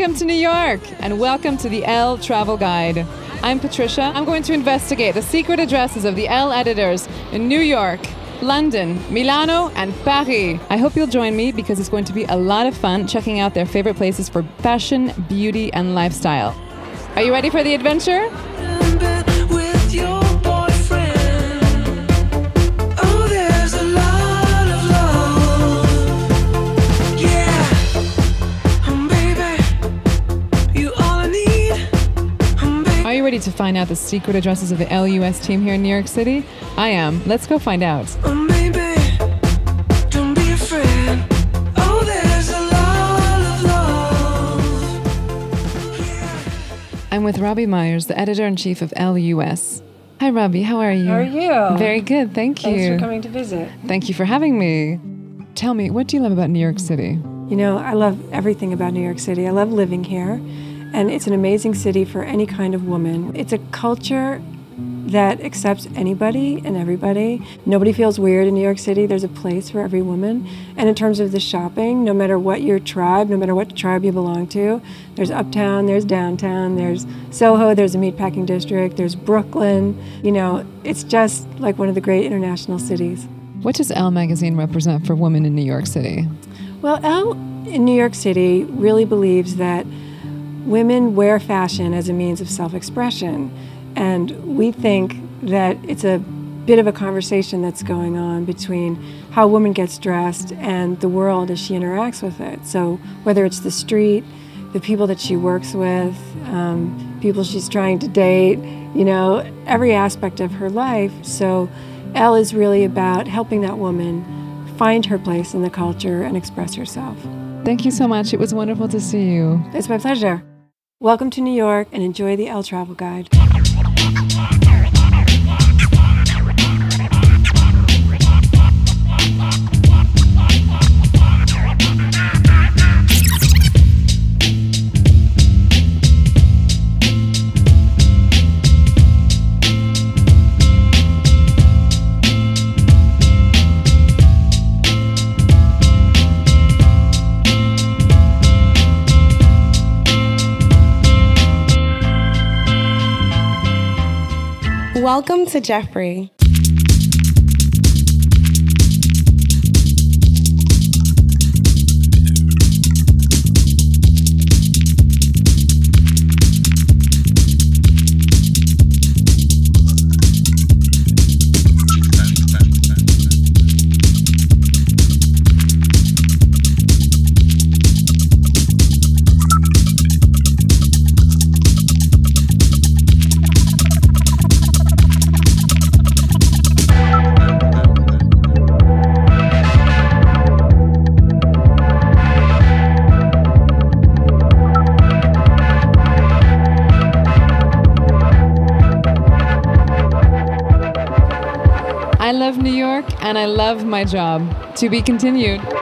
Welcome to New York, and welcome to the L Travel Guide. I'm Patricia. I'm going to investigate the secret addresses of the L editors in New York, London, Milano, and Paris. I hope you'll join me because it's going to be a lot of fun checking out their favorite places for fashion, beauty, and lifestyle. Are you ready for the adventure? Ready to find out the secret addresses of the LUS team here in New York City? I am. Let's go find out. I'm with Robbie Myers, the editor-in-chief of LUS. Hi, Robbie. How are you? How are you? Very good, thank you. Thanks for coming to visit. Thank you for having me. Tell me, what do you love about New York City? You know, I love everything about New York City. I love living here. And it's an amazing city for any kind of woman. It's a culture that accepts anybody and everybody. Nobody feels weird in New York City. There's a place for every woman. And in terms of the shopping, no matter what your tribe, no matter what tribe you belong to, there's uptown, there's downtown, there's Soho, there's a meatpacking district, there's Brooklyn. You know, it's just like one of the great international cities. What does Elle magazine represent for women in New York City? Well, Elle in New York City really believes that women wear fashion as a means of self-expression, and we think that it's a bit of a conversation that's going on between how a woman gets dressed and the world as she interacts with it. So whether it's the street, the people that she works with, people she's trying to date, you know, every aspect of her life. So Elle is really about helping that woman find her place in the culture and express herself. Thank you so much. It was wonderful to see you. It's my pleasure. Welcome to New York, and enjoy the L Travel Guide. Welcome to Jeffrey. I love New York, and I love my job. To be continued.